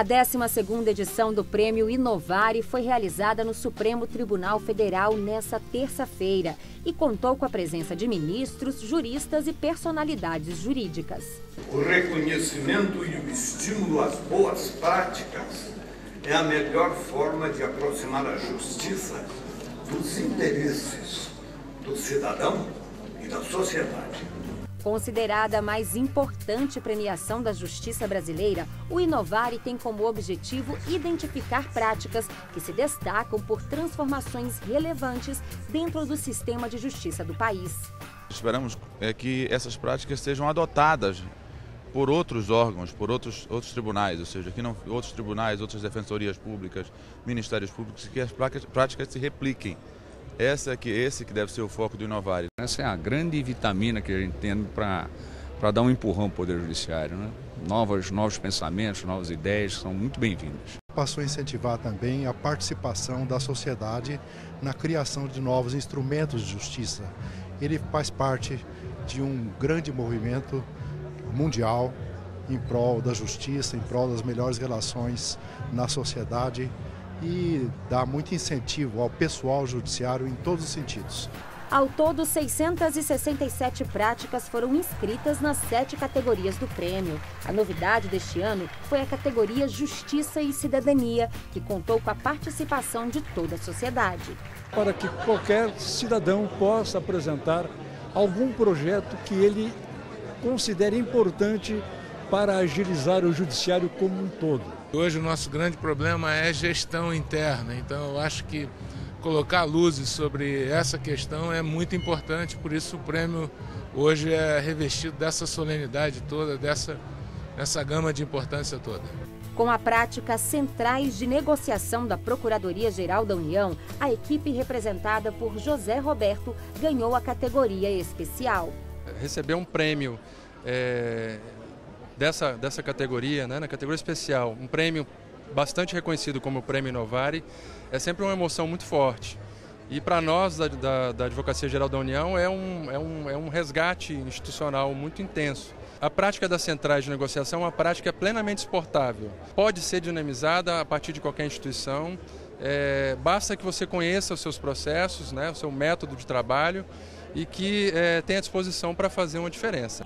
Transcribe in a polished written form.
A 12ª edição do Prêmio Innovare foi realizada no Supremo Tribunal Federal nesta terça-feira e contou com a presença de ministros, juristas e personalidades jurídicas. O reconhecimento e o estímulo às boas práticas é a melhor forma de aproximar a justiça dos interesses do cidadão e da sociedade. Considerada a mais importante premiação da justiça brasileira, o Innovare tem como objetivo identificar práticas que se destacam por transformações relevantes dentro do sistema de justiça do país. Esperamos que essas práticas sejam adotadas por outros órgãos, por outros tribunais, ou seja, que não, outros tribunais, outras defensorias públicas, ministérios públicos, que as práticas se repliquem. Esse que deve ser o foco do Innovare. Essa é a grande vitamina que a gente tem para dar um empurrão ao Poder Judiciário, né? Novos pensamentos, novas ideias são muito bem-vindos. Passou a incentivar também a participação da sociedade na criação de novos instrumentos de justiça. Ele faz parte de um grande movimento mundial em prol da justiça, em prol das melhores relações na sociedade, e dá muito incentivo ao pessoal judiciário em todos os sentidos. Ao todo, 667 práticas foram inscritas nas 7 categorias do prêmio. A novidade deste ano foi a categoria Justiça e Cidadania, que contou com a participação de toda a sociedade. Para que qualquer cidadão possa apresentar algum projeto que ele considere importante para agilizar o judiciário como um todo. Hoje o nosso grande problema é gestão interna, então eu acho que colocar luzes sobre essa questão é muito importante, por isso o prêmio hoje é revestido dessa solenidade toda, dessa gama de importância toda. Com a prática Centrais de Negociação da Procuradoria-Geral da União, a equipe representada por José Roberto ganhou a categoria especial. Receber um prêmio dessa categoria, né, na categoria especial, um prêmio bastante reconhecido como o Prêmio Innovare, é sempre uma emoção muito forte. E para nós, da Advocacia-Geral da União, é um resgate institucional muito intenso. A prática das centrais de negociação é uma prática plenamente exportável. Pode ser dinamizada a partir de qualquer instituição, basta que você conheça os seus processos, né, o seu método de trabalho e que tenha disposição para fazer uma diferença.